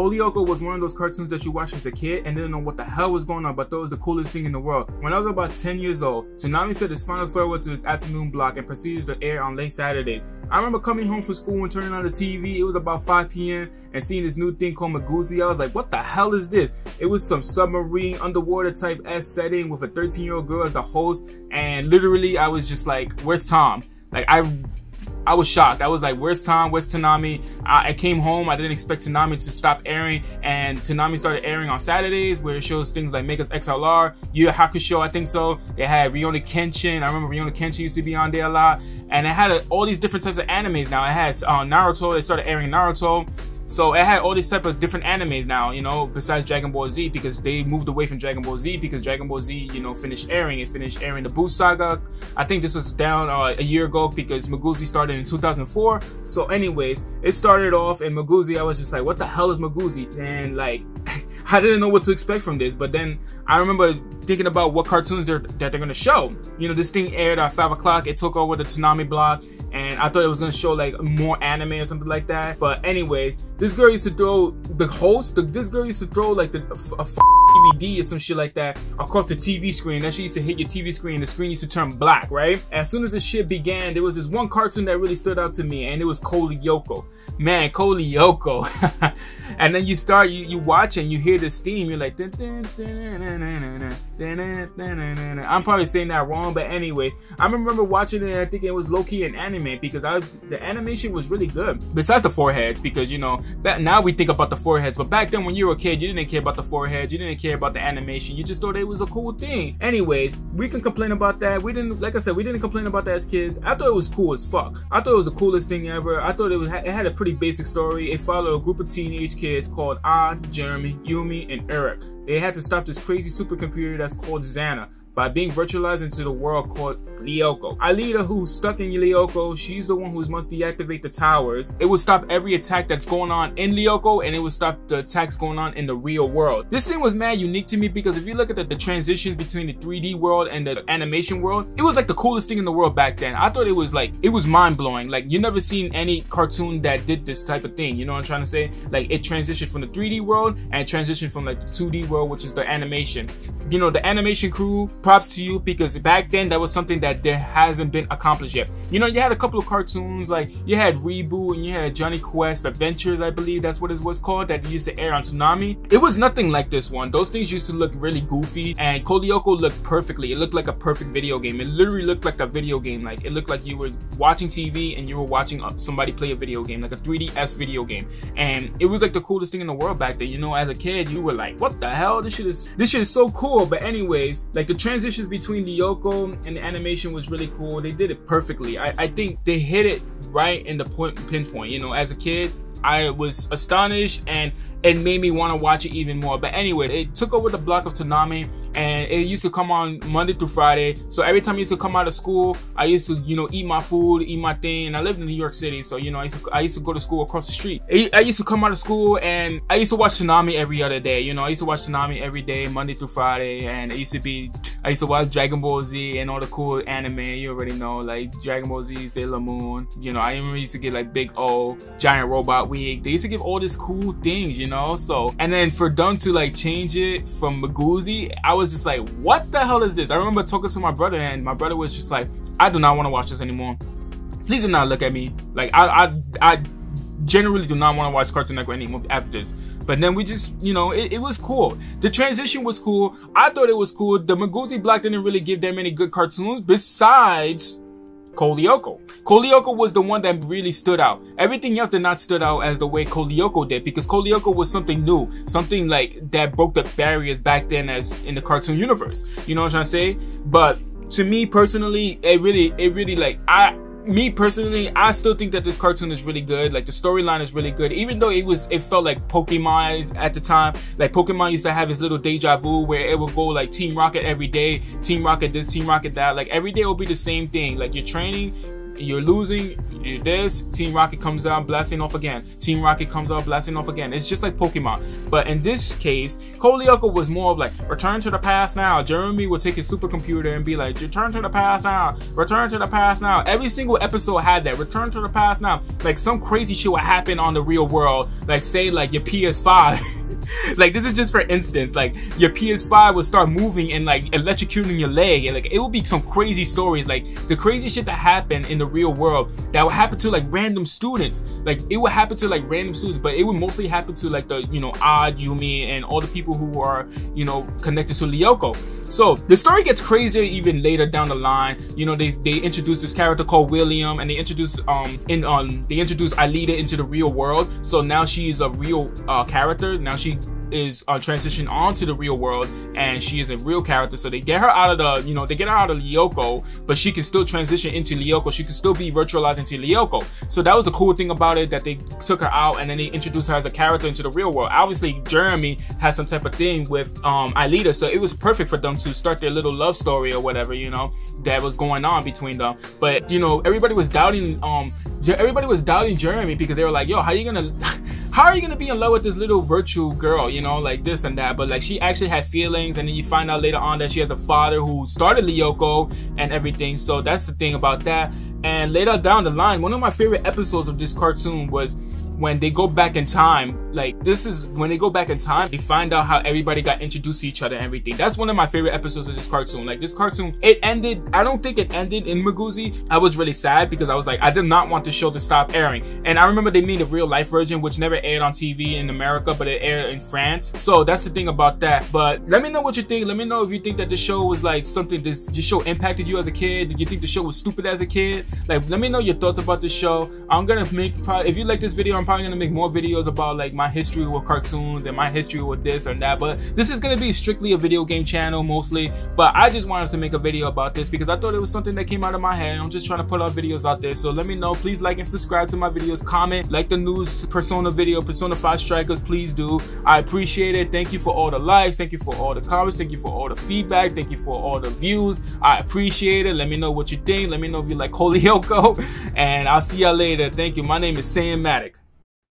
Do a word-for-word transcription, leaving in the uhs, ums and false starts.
Code Lyoko was one of those cartoons that you watched as a kid and didn't know what the hell was going on, but that was the coolest thing in the world. When I was about ten years old, Toonami said its final farewell to its afternoon block and proceeded to air on late Saturdays. I remember coming home from school and turning on the T V, it was about five P M, and seeing this new thing called Miguzi. I was like, what the hell is this? It was some submarine, underwater type S setting with a thirteen year old girl as the host, and literally I was just like, where's Tom? Like, I I was shocked. I was like, where's Tom? Where's Toonami? I, I came home. I didn't expect Toonami to stop airing, and Toonami started airing on Saturdays, where it shows things like Megas X L R, Yu Yu Hakusho, I think so. It had Rurouni Kenshin. I remember Rurouni Kenshin used to be on there a lot. And it had a, all these different types of animes now. It had uh, Naruto. They started airing Naruto. So it had all these type of different animes now, you know, besides Dragon Ball Z, because they moved away from Dragon Ball Z because Dragon Ball Z, you know, finished airing. It finished airing the Boost Saga. I think this was down uh, a year ago because Miguzi started in two thousand four. So anyways, it started off, and Miguzi, I was just like, what the hell is Miguzi? And like, I didn't know what to expect from this. But then I remember thinking about what cartoons they're, that they're going to show. You know, this thing aired at five o'clock. It took over the Toonami block. And I thought it was gonna show like more anime or something like that. But anyways, this girl used to throw the host. The, this girl used to throw like the a, a D V D or some shit like that across the T V screen. That shit used to hit your T V screen. The screen used to turn black, right? As soon as this shit began, there was this one cartoon that really stood out to me, and it was Code Lyoko. Man, Code Lyoko. And then you start, you, you watch and you hear this theme. You're like, dun, dun, dun, dun, dun, dun, dun, dun, dun. I'm probably saying that wrong, but anyway, I remember watching it. And I think it was low-key an anime because I, the animation was really good. Besides the foreheads, because you know that now we think about the foreheads, but back then when you were a kid, you didn't care about the foreheads. You didn't care about the animation. You just thought it was a cool thing. Anyways, we can complain about that. We didn't, like I said, we didn't complain about that as kids. I thought it was cool as fuck. I thought it was the coolest thing ever. I thought it was, it had a pretty basic story. It followed a group of teenage kids called Ah, Jeremy, Yumi, and Eric. They had to stop this crazy supercomputer that's called XANA by being virtualized into the world called Lyoko. Aelita, who's stuck in Lyoko, she's the one who must deactivate the towers. It will stop every attack that's going on in Lyoko, and it will stop the attacks going on in the real world. This thing was mad unique to me because if you look at the, the transitions between the three D world and the animation world, it was like the coolest thing in the world back then. I thought it was like, it was mind-blowing. Like, you never seen any cartoon that did this type of thing, you know what I'm trying to say? Like, it transitioned from the three D world and transitioned from like the two D world, which is the animation. You know, the animation crew, props to you, because back then that was something that there hasn't been accomplished yet. You know, you had a couple of cartoons, like you had Reboot and you had Johnny Quest Adventures, I believe that's what it was called, that used to air on Toonami. It was nothing like this one. Those things used to look really goofy, and Code Lyoko looked perfectly. It looked like a perfect video game. It literally looked like a video game. Like, it looked like you were watching T V and you were watching somebody play a video game, like a three D S video game. And it was like the coolest thing in the world back then. You know, as a kid, you were like, what the hell? This shit is, this shit is so cool. But anyways, like the transitions between Lyoko and the animation was really cool. They did it perfectly. I, I think they hit it right in the point, pinpoint. You know, as a kid, I was astonished, and it made me want to watch it even more. But anyway, it took over the block of Toonami, and it used to come on Monday through Friday. So every time I used to come out of school, I used to, you know, eat my food, eat my thing. And I lived in New York City, so, you know, I used to, I used to go to school across the street. I used to come out of school, and I used to watch Toonami every other day. You know, I used to watch Toonami every day, Monday through Friday. And it used to be, I used to watch Dragon Ball Z and all the cool anime. You already know, like Dragon Ball Z, Sailor Moon. You know, I remember used to get like Big O, Giant Robot Week. They used to give all these cool things, you know. So, and then for them to like change it from Miguzi, I was was just like, what the hell is this? I remember talking to my brother, and my brother was just like, I do not want to watch this anymore. Please do not look at me. Like, I I, I generally do not want to watch Cartoon Network anymore after this. But then we just, you know, it, it was cool. The transition was cool. I thought it was cool. The Miguzi block didn't really give that many good cartoons besides Code Lyoko. Code Lyoko was the one that really stood out. Everything else did not stood out as the way Code Lyoko did, because Code Lyoko was something new, something like that broke the barriers back then as in the cartoon universe. You know what I'm trying to say? But to me personally, it really, it really like I. Me personally, I still think that this cartoon is really good. Like, the storyline is really good, even though it was, it felt like Pokemon at the time. Like, Pokemon used to have his little deja vu where it would go like Team Rocket every day, Team Rocket this, Team Rocket that. Like, every day will be the same thing. Like, you're training, you're losing, you're this, Team Rocket comes out blasting off again, Team Rocket comes out blasting off again. It's just like Pokemon. But in this case, Code Lyoko was more of like, return to the past now. Jeremy would take his supercomputer and be like, return to the past now, return to the past now. Every single episode had that, return to the past now. Like some crazy shit would happen on the real world, like say like your P S five. Like this is just for instance, like your P S five would start moving and like electrocuting your leg, and like it would be some crazy stories, like the crazy shit that happened in the real world that would happen to like random students. Like it would happen to like random students, but it would mostly happen to like the, you know, Odd, Yumi, and all the people who are, you know, connected to Lyoko. So the story gets crazier even later down the line. You know, they they introduce this character called William, and they introduce um in um they introduce Aelita into the real world. So now she is a real uh, character. Now she is uh, transitioned onto the real world, and she is a real character. So they get her out of the, you know, they get her out of Lyoko, but she can still transition into Lyoko. She can still be virtualized into Lyoko. So that was the cool thing about it, that they took her out and then they introduced her as a character into the real world. Obviously, Jeremy has some type of thing with um, Aelita, so it was perfect for them to start their little love story or whatever, you know, that was going on between them. But you know, everybody was doubting, um, everybody was doubting Jeremy, because they were like, "Yo, how are you gonna?" How are you gonna be in love with this little virtue girl, you know, like this and that? But like she actually had feelings, and then you find out later on that she has a father who started Lyoko and everything. So that's the thing about that. And later down the line, one of my favorite episodes of this cartoon was when they go back in time. Like this is when they go back in time, they find out how everybody got introduced to each other and everything. That's one of my favorite episodes of this cartoon. Like this cartoon, it ended, I don't think it ended in Miguzi. I was really sad, because I was like, I did not want the show to stop airing. And I remember they made a real life version, which never aired on T V in America, but it aired in France. So that's the thing about that. But let me know what you think. Let me know if you think that the show was like something, this, this show impacted you as a kid. Did you think the show was stupid as a kid? Like let me know your thoughts about the show. I'm gonna make, probably, if you like this video, I'm probably gonna make more videos about like my history with cartoons and my history with this and that. But this is gonna be strictly a video game channel mostly, but I just wanted to make a video about this because I thought it was something that came out of my head. I'm just trying to put out videos out there, so let me know. Please like and subscribe to my videos, comment, like the new Persona video, Persona five Strikers, please do. I appreciate it. Thank you for all the likes, thank you for all the comments, thank you for all the feedback, thank you for all the views. I appreciate it. Let me know what you think. Let me know if you like Code Lyoko, and I'll see y'all later. Thank you. My name is Sam Matic.